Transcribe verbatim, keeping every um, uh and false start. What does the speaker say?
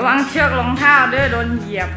ระวังเชือกรองเท้าด้วยโดนเหยียบ